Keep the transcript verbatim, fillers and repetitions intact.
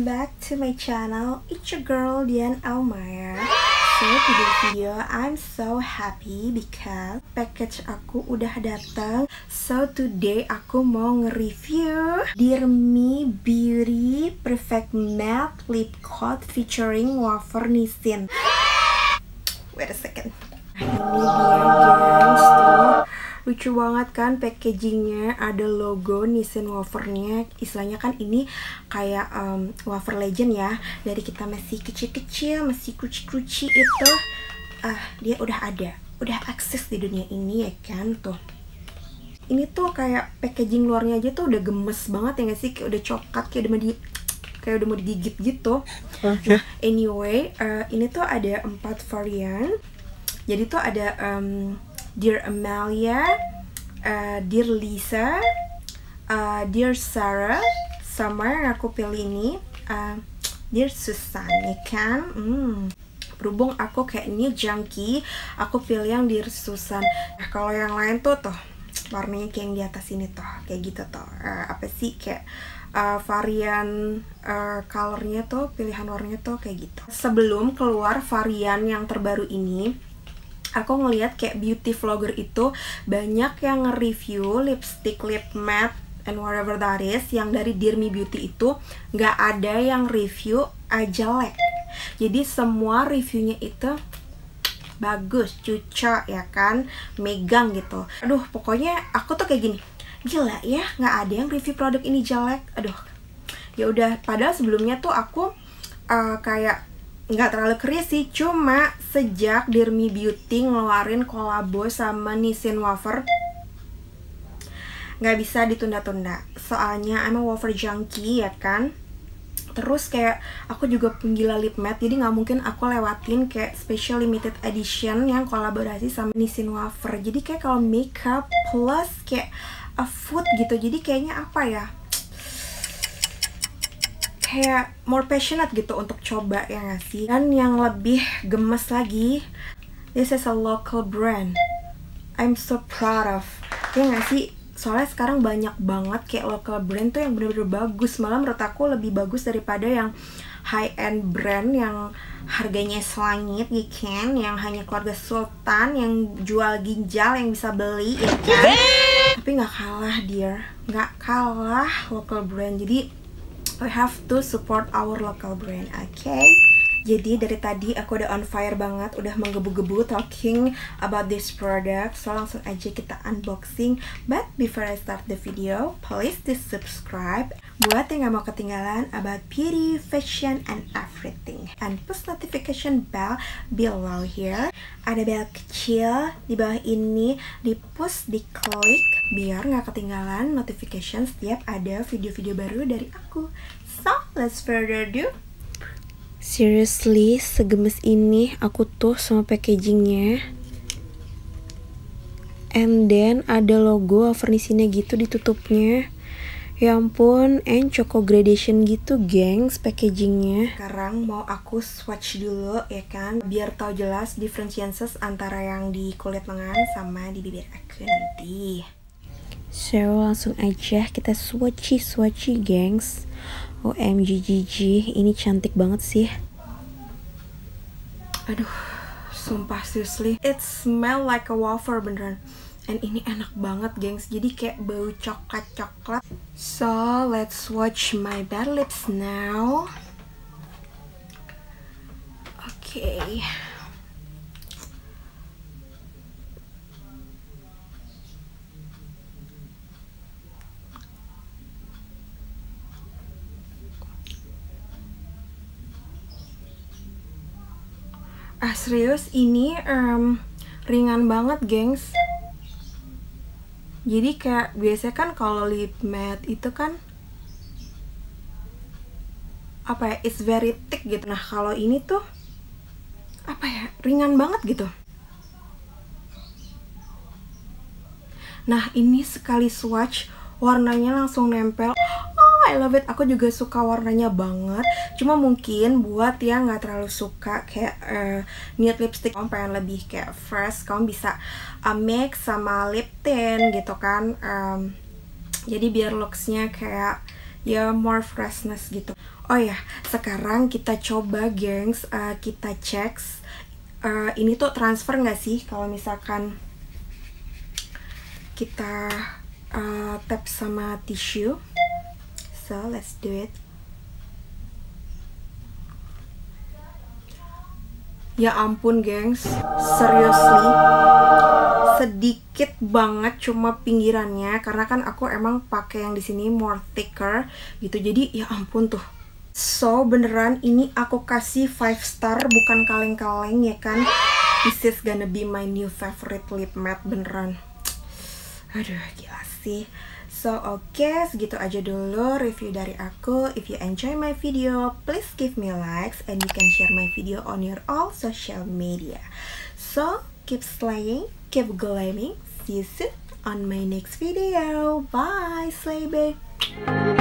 Welcome back to my channel. It's your girl Dian Elmaya. So today video, I'm so happy because package aku udah datang. So today aku mau nge-review Dear Me Beauty Perfect Matte Lip Coat featuring wafer Nissin. Wait a second. Ini dia guys tuh. Lucu banget kan packagingnya, ada logo Nissin wafernya. Istilahnya kan ini kayak um, wafer legend ya. Dari kita masih kecil-kecil, masih kuci-kuci itu uh, dia udah ada, udah akses di dunia ini ya kan tuh. Ini tuh kayak packaging luarnya aja tuh udah gemes banget ya gak sih? Kayak udah coklat, kayak udah mau di kayak udah mau digigit gitu. Okay. Nah, anyway, uh, ini tuh ada empat varian. Jadi tuh ada um, Dear Amelia, uh, Dear Lisa, uh, Dear Sarah, sama yang aku pilih ini uh, Dear Susan, ya kan? Hmm. Berhubung aku kayaknya junkie, aku pilih yang Dear Susan. Nah, kalau yang lain tuh tuh warnanya kayak yang di atas ini tuh, kayak gitu tuh. Uh, apa sih kayak Uh, varian uh, colornya tuh, pilihan warnanya tuh kayak gitu. Sebelum keluar varian yang terbaru ini, aku ngeliat kayak beauty vlogger itu banyak yang nge-review lipstick, lip matte, and whatever that is. Yang dari Dear Me Beauty itu nggak ada yang review jelek. Jadi semua reviewnya itu bagus, cucok ya kan, megang gitu. Aduh, pokoknya aku tuh kayak gini, gila ya, nggak ada yang review produk ini jelek. Aduh, ya udah. Padahal sebelumnya tuh aku uh, kayak nggak terlalu keris sih. Cuma sejak Dear Me Beauty ngeluarin kolabo sama Nissin wafer, nggak bisa ditunda-tunda. Soalnya I'm a wafer junkie ya kan. Terus kayak aku juga penggila lip matte, jadi nggak mungkin aku lewatin kayak special limited edition yang kolaborasi sama Nissin wafer. Jadi kayak kalau makeup plus kayak a food gitu, jadi kayaknya apa ya, kayak more passionate gitu untuk coba ya gak sih. Dan yang lebih gemes lagi, this is a local brand, I'm so proud of, ya gak sih? Soalnya sekarang banyak banget kayak local brand tuh yang bener-bener bagus. Malah menurut aku lebih bagus daripada yang high-end brand yang harganya selangit ya kan, yang hanya keluarga sultan yang jual ginjal yang bisa beli ya kan. Tapi nggak kalah dear, nggak kalah local brand. Jadi we have to support our local brand, oke? Okay? Jadi dari tadi aku udah on fire banget, udah menggebu-gebu talking about this product. So langsung aja kita unboxing. But before I start the video, please please subscribe buat yang gak mau ketinggalan about beauty, fashion, and everything. And push notification bell below here. Ada bel kecil di bawah ini, di push, di klik biar gak ketinggalan notification setiap ada video-video baru dari aku. So let's further ado. Seriously, segemes ini aku tuh sama packagingnya. And then ada logo Nissinnya gitu ditutupnya. Ya ampun, and choco gradation gitu gengs packagingnya. Sekarang mau aku swatch dulu ya kan, biar tahu jelas differences antara yang di kulit lengan sama di bibir aku nanti. So langsung aja kita swatchy swatchy gengs. O M G G G, ini cantik banget sih. Aduh, sumpah seriously, it smell like a wafer beneran. And ini enak banget gengs, jadi kayak bau coklat-coklat. So, let's watch my bare lips now. Oke okay. Ah serius, ini um, ringan banget gengs. Jadi kayak biasanya kan kalau lip matte itu kan apa ya, it's very thick gitu. Nah kalau ini tuh apa ya, ringan banget gitu. Nah ini sekali swatch warnanya langsung nempel. I love it. Aku juga suka warnanya banget. Cuma mungkin buat yang nggak terlalu suka kayak uh, nude lipstick, kamu pengen lebih kayak fresh, kamu bisa uh, mix sama lip tint gitu kan. Um, jadi biar looksnya kayak ya more freshness gitu. Oh ya, yeah. Sekarang kita coba gengs, uh, kita cek uh, ini tuh transfer nggak sih kalau misalkan kita uh, tap sama tisu. So let's do it. Ya ampun gengs, seriously sedikit banget cuma pinggirannya, karena kan aku emang pakai yang di sini more thicker gitu. Jadi ya ampun tuh. So beneran ini aku kasih five star, bukan kaleng-kaleng ya kan. This is gonna be my new favorite lip matte beneran. Aduh gila sih. So oke, okay, segitu aja dulu review dari aku. If you enjoy my video, please give me likes and you can share my video on your all social media. So keep slaying, keep glaming. See you soon on my next video. Bye, slay babe.